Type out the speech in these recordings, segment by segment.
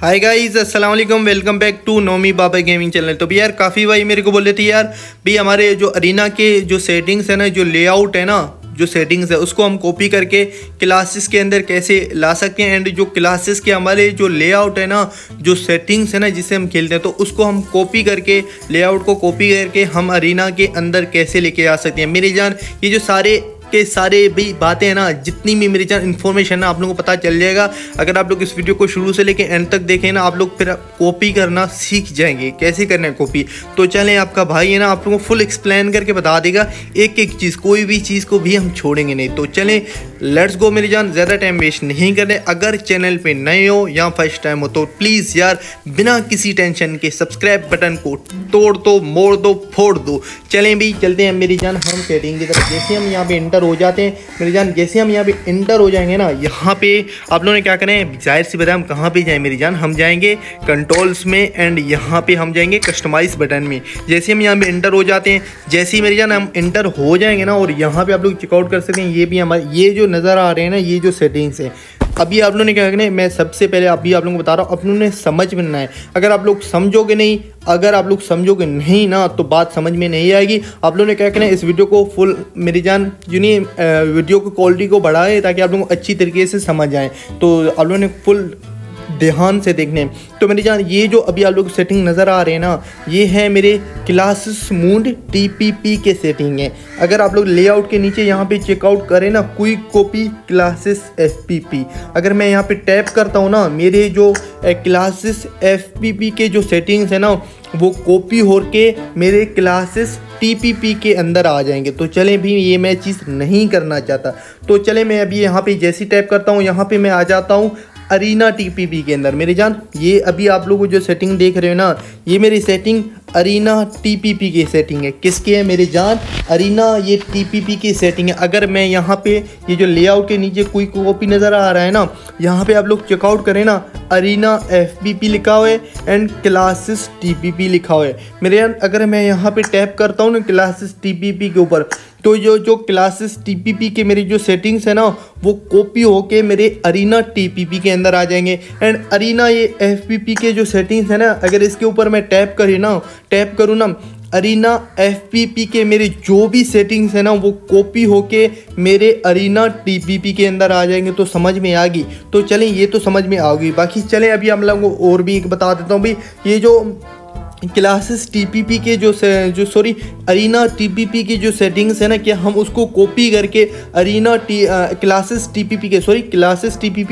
हाय guys अस्सलाम वालेकुम, welcome back to Nomi Baba gaming channel. तो भी यार काफ़ी भाई मेरे को बोल रहे थे यार भी हमारे जो अरीना के जो सेटिंग्स है ना, जो लेआउट है ना, जो सेटिंग्स है उसको हम कॉपी करके क्लासेस के अंदर कैसे ला सकते हैं, एंड जो क्लासेस के हमारे जो लेआउट है ना, जो सेटिंग्स है ना जिससे हम खेलते हैं, तो उसको हम कॉपी करके लेआउट को कॉपी करके हम अरीना के अंदर कैसे लेके आ सकते हैं। मेरी जान ये जो सारे के सारे भी बातें हैं ना, जितनी भी मेरे चैनल इन्फॉर्मेशन ना आप लोगों को पता चल जाएगा अगर आप लोग इस वीडियो को शुरू से लेके एंड तक देखें ना, आप लोग फिर कॉपी करना सीख जाएंगे कैसे करना है कॉपी। तो चलें, आपका भाई है ना आप लोगों को फुल एक्सप्लेन करके बता देगा एक एक चीज़, कोई भी चीज़ को भी हम छोड़ेंगे नहीं। तो चलें लेट्स गो मेरी जान, ज़्यादा टाइम वेस्ट नहीं करें। अगर चैनल पर नए हो या फर्स्ट टाइम हो तो प्लीज़ यार बिना किसी टेंशन के सब्सक्राइब बटन को तोड़ दो, मोड़ दो, फोड़ दो। चलें भी चलते हैं मेरी जान हम सेटिंग की तरफ। जैसे हम यहाँ पर हो जाते हैं मेरी जान, जैसे हम यहाँ पे इंटर हो जाएंगे ना, यहाँ पे आप लोगों ने क्या करना है, जाहिर सी बात है हम कहाँ पे जाएं मेरी जान, हम जाएंगे कंट्रोल्स में एंड यहाँ पे हम जाएंगे कस्टमाइज बटन में। जैसे हम यहाँ पे इंटर हो जाते हैं, जैसे ही मेरी जान हम इंटर हो जाएंगे ना, और यहाँ पे आप लोग चेकआउट कर सकते हैं, ये भी हमारे ये जो नज़र आ रहे हैं ना, ये जो सेटिंग्स हैं। अभी आप लोगों ने क्या करना है, मैं सबसे पहले अभी आप लोगों को बता रहा हूँ, आप लोगों ने समझ में ना है। अगर आप लोग समझोगे नहीं, अगर आप लोग समझोगे नहीं ना तो बात समझ में नहीं आएगी। आप लोगों ने क्या करना है, इस वीडियो को फुल मेरी जान यूनी वीडियो की क्वालिटी को बढ़ाए ताकि आप लोग अच्छी तरीके से समझ आएँ। तो आप लोगों ने फुल ध्यान से देखने। तो मेरी जान ये जो अभी आप लोग सेटिंग नज़र आ रहे हैं ना, ये है मेरे क्लासेस मूड टीपीपी के सेटिंग है। अगर आप लोग लेआउट के नीचे यहाँ पे चेकआउट करें ना, क्विक कॉपी क्लासेस एफपीपी, अगर मैं यहाँ पे टैप करता हूँ ना, मेरे जो क्लासेस एफपीपी के जो सेटिंग्स है ना वो कॉपी होके मेरे क्लासेस टीपीपी के अंदर आ जाएंगे। तो चलें भी ये मैं चीज़ नहीं करना चाहता। तो चलें मैं अभी यहाँ पे जैसे टैप करता हूँ, यहाँ पे मैं आ जाता हूँ अरीना टीपीपी के अंदर। मेरी जान ये अभी आप लोग जो सेटिंग देख रहे हो ना, ये मेरी सेटिंग अरीना टीपीपी की सेटिंग है। किसके है मेरी जान, अरीना ये टीपीपी की सेटिंग है। अगर मैं यहाँ पे ये जो लेआउट के नीचे कोई कॉपी नज़र आ रहा है ना, यहाँ पे आप लोग चेकआउट करें ना, अरीना एफपीपी लिखा हुआ है एंड क्लासेस टीपीपी लिखा हुआ है। मेरे यार अगर मैं यहाँ पे टैप करता हूँ ना क्लासेस टीपीपी के ऊपर, तो जो क्लासेस टीपीपी के मेरी जो सेटिंग्स है ना वो कॉपी होके मेरे अरीना टीपीपी के अंदर आ जाएंगे। एंड अरीना ये एफपीपी के जो सेटिंग्स है ना, अगर इसके ऊपर मैं टैप करूँ ना अरीना एफपीपी के मेरे जो भी सेटिंग्स है ना वो कॉपी होके मेरे अरीना टीपीपी के अंदर आ जाएंगे। तो समझ में आ गई। तो चलें ये तो समझ में आ गई, बाकी चलें अभी हम लोगों को और भी एक बता देता हूँ भाई। ये जो क्लासेस टीपीपी के सॉरी अरीना टीपीपी की जो सेटिंग्स है ना, कि हम उसको कॉपी करके अरीना क्लासेस टीपीपी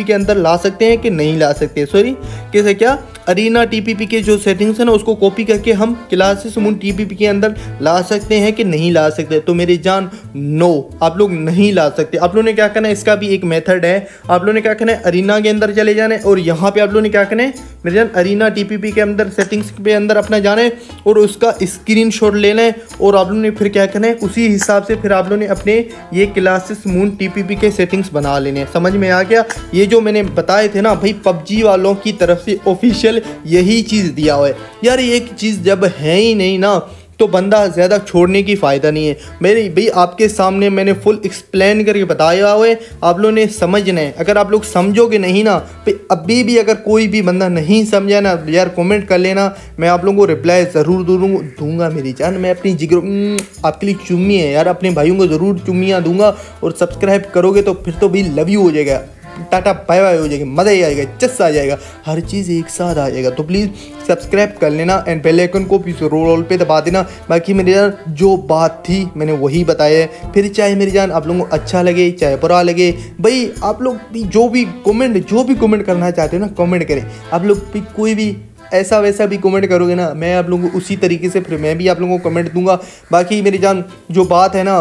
के अंदर ला सकते हैं कि नहीं ला सकते। अरीना टीपीपी के जो सेटिंग्स है ना उसको कॉपी करके हम क्लासेस मून टीपीपी के अंदर ला सकते हैं कि नहीं ला सकते। तो मेरी जान नो, आप लोग नहीं ला सकते। आप लोगों ने क्या करना है, इसका भी एक मेथड है। आप लोगों ने क्या करना है, अरीना के अंदर चले जाना है और यहाँ पे आप लोगों ने क्या करना है मेरी जान, अरीना टीपीपी के अंदर सेटिंग्स के अंदर अपना जाना है और उसका स्क्रीनशॉट लेना है। और आप लोगों ने फिर क्या करना है, उसी हिसाब से फिर आप लोगों ने अपने ये क्लासेस मून टीपीपी के सेटिंग्स बना लेने हैं। समझ में आ गया। ये जो मैंने बताए थे ना भाई, पबजी वालों की तरफ से ऑफिशियल यही चीज दिया हुआ है यार। एक चीज जब है ही नहीं ना तो बंदा ज़्यादा छोड़ने की फ़ायदा नहीं है मेरे भाई। आपके सामने मैंने फुल एक्सप्लेन करके बताया हुआ है, आप लोगों ने समझना है। अगर आप लोग समझोगे नहीं ना, अभी भी अगर कोई भी बंदा नहीं समझा ना यार, कमेंट कर लेना, मैं आप लोगों को रिप्लाई ज़रूर दूंगा मेरी जान। मैं अपनी जिगरों आपके लिए चुम्मी है यार, अपने भाइयों को ज़रूर चुम्मियाँ दूंगा। और सब्सक्राइब करोगे तो फिर तो भी लव यू हो जाएगा, टाटा बाय बाय हो जाएगी, मज़ा ही आएगा, चस आ जाएगा, हर चीज़ एक साथ आ जाएगा। तो प्लीज़ सब्सक्राइब कर लेना एंड बेल आइकन को भी जरूर ऑल पे दबा देना। बाकी मेरी जान जो बात थी मैंने वही बताया है, फिर चाहे मेरी जान आप लोगों को अच्छा लगे चाहे बुरा लगे भाई। आप लोग भी जो भी कमेंट करना चाहते हो ना कमेंट करें। आप लोग भी कोई भी ऐसा वैसा भी कमेंट करोगे ना, मैं आप लोगों को उसी तरीके से फिर मैं भी आप लोगों को कमेंट दूंगा। बाकी मेरी जान जो बात है ना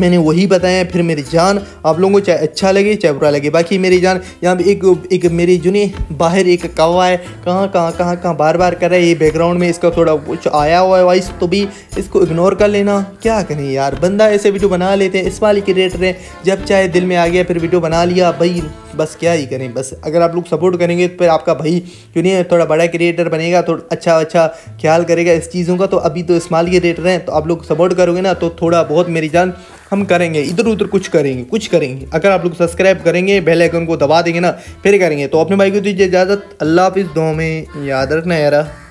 मैंने वही बताया है, फिर मेरी जान आप लोगों को चाहे अच्छा लगे चाहे बुरा लगे। बाकी मेरी जान यहाँ पे एक मेरी जुनी बाहर एक कौवा है, कहाँ बार कर रहा है, ये बैकग्राउंड में इसका थोड़ा कुछ आया हुआ है वॉइस, तो भी इसको इग्नोर कर लेना। क्या करें यार, बंदा ऐसे वीडियो बना लेते हैं, इस वाली क्रिएटर है, जब चाहे दिल में आ गया फिर वीडियो बना लिया भाई। बस क्या ही करें। बस अगर आप लोग सपोर्ट करेंगे तो फिर आपका भाई क्यों नहीं थोड़ा बड़ा क्रिएटर बनेगा, थोड़ा अच्छा अच्छा ख्याल करेगा इस चीज़ों का। तो अभी तो स्मॉल क्रिएटर हैं, तो आप लोग सपोर्ट करोगे ना तो थोड़ा बहुत मेरी जान हम करेंगे, इधर उधर कुछ करेंगे। अगर आप लोग सब्सक्राइब करेंगे, बेल आइकन को दबा देंगे ना, फिर करेंगे। तो अपने भाई को दीजिए इजाज़त, अल्लाह हाफिज़, दुआ में याद रखना यारा।